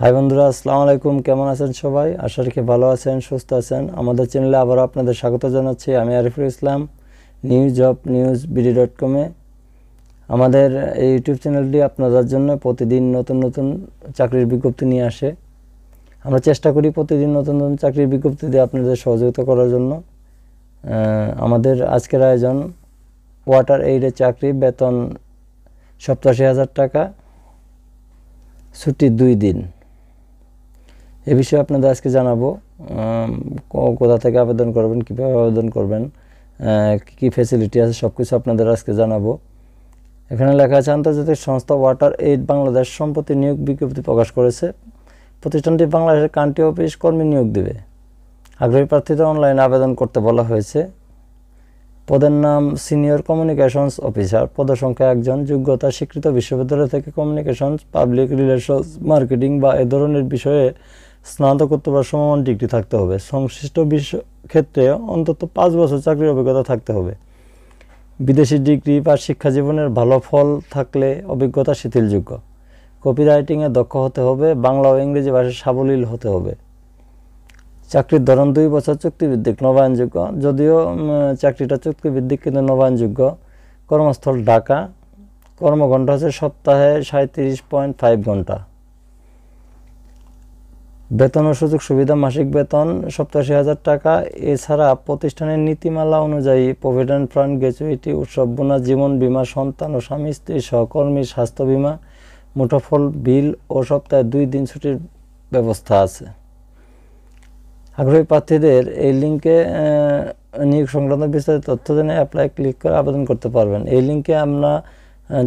high বন্ধুরা আসসালামু আলাইকুম কেমন আছেন সবাই আশা করি ভালো আছেন সুস্থ আছেন আমাদের চ্যানেলে আবারো আপনাদের স্বাগত জানাচ্ছি আমি Ariful Islam news job news BD.com এ আমাদের এই ইউটিউব চ্যানেলটি আপনাদের জন্য প্রতিদিন নতুন নতুন চাকরির বিজ্ঞপ্তি নিয়ে আসে আমরা চেষ্টা করি প্রতিদিন নতুন নতুন চাকরির বিজ্ঞপ্তি দিয়ে আপনাদের সহযোগিতা করার জন্য আমাদের আজকের আয়োজন WaterAid এর চাকরি বেতন ৮৭,০০০ টাকা ছুটি ২ দিন এই বিষয়ে আপনাদের আজকে জানাবো কোথা থেকে আবেদন করবেন কিভাবে আবেদন করবেন কি কি ফ্যাসিলিটি আছে সবকিছু আপনাদের আজকে জানাবো এখানে লেখা আছে আন্তর্জাতিক সংস্থা WaterAid বাংলাদেশ সম্প্রতি নিয়োগ বিজ্ঞপ্তি প্রকাশ করেছে প্রতিষ্ঠানটি বাংলাদেশের কান্ট্রি অফিস কর্মী নিয়োগ দেবে আগ্রহী প্রার্থীদের অনলাইনে আবেদন করতে বলা হয়েছে পদের নাম সিনিয়র কমিউনিকেশনস অফিসার পদ সংখ্যা একজন যোগ্যতা স্বীকৃত বিশ্ববিদ্যালয় থেকে কমিউনিকেশনস পাবলিক রিলেশনস মার্কেটিং বা এই ধরনের বিষয়ে স্নাতকোত্তর বা সমমান ডিগ্রি থাকতে হবে সংশ্লিষ্ট ক্ষেত্রে অন্তত ৫ বছর চাকরির অভিজ্ঞতা থাকতে হবে বিদেশি ডিগ্রি বা শিক্ষা জীবনের ভালো ফল থাকলে অভিজ্ঞতা শিথিলযোগ্য কপিরাইটিংয়ে দক্ষ হতে হবে বাংলা ও ইংরেজি ভাষায় সাবলীল হতে হবে চাকরির ধরন ২ বছর চুক্তিভিত্তিক নবায়নযোগ্য যদিও চাকরিটা চুক্তিভিত্তিক কিন্তু নবায়নযোগ্য কর্মস্থল ঢাকা কর্মঘণ্টা আছে সপ্তাহে ৩৭.৫ ঘন্টা বেতন ও সুযোগ সুবিধা মাসিক বেতন ৮৭,০০০ টাকা এছাড়া প্রতিষ্ঠানের নীতিমালা অনুযায়ী প্রভিডেন্ট ফান্ড গ্র্যাচুইটি উৎসব বোনাস জীবন বীমা সন্তান ও স্বামী স্ত্রী সহকর্মীর স্বাস্থ্য বীমা মুঠোফোন বিল ও সপ্তাহে 2 দিন ছুটির ব্যবস্থা আছে আগ্রহী প্রার্থীদের এই লিঙ্কে নিয়োগ সংক্রান্ত বিস্তারিত তথ্য জেনে অ্যাপ্লাই ক্লিক করে আবেদন করতে পারবেন এই লিঙ্কে আমরা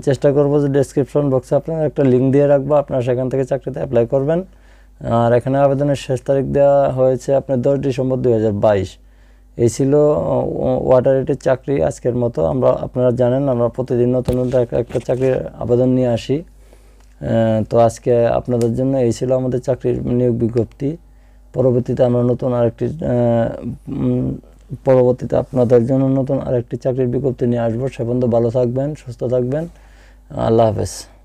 চেষ্টা করব যে ডেসক্রিপশন বক্সে আপনারা একটা লিঙ্ক দিয়ে রাখবো আপনারা সেখান থেকে চাকরিতে অ্যাপ্লাই করবেন আর এখানে আবেদনের শেষ তারিখ দেওয়া হয়েছে আপনার ১০ ডিসেম্বর ২০২২ এই ছিল WaterAid এর চাকরি আজকের মতো আপনারা জানেন আমরা প্রতিদিন নতুন নতুন একটা চাকরির আবেদন নিয়ে আসি তো আজকে আপনাদের জন্য এই ছিল আমাদের চাকরির নিয়োগ বিজ্ঞপ্তি পরবর্তীতে আমরা আপনাদের জন্য নতুন আরেকটি চাকরির বিজ্ঞপ্তি নিয়ে আসবো সে পর্যন্ত ভালো থাকবেন সুস্থ থাকবেন আল্লাহ হাফেজ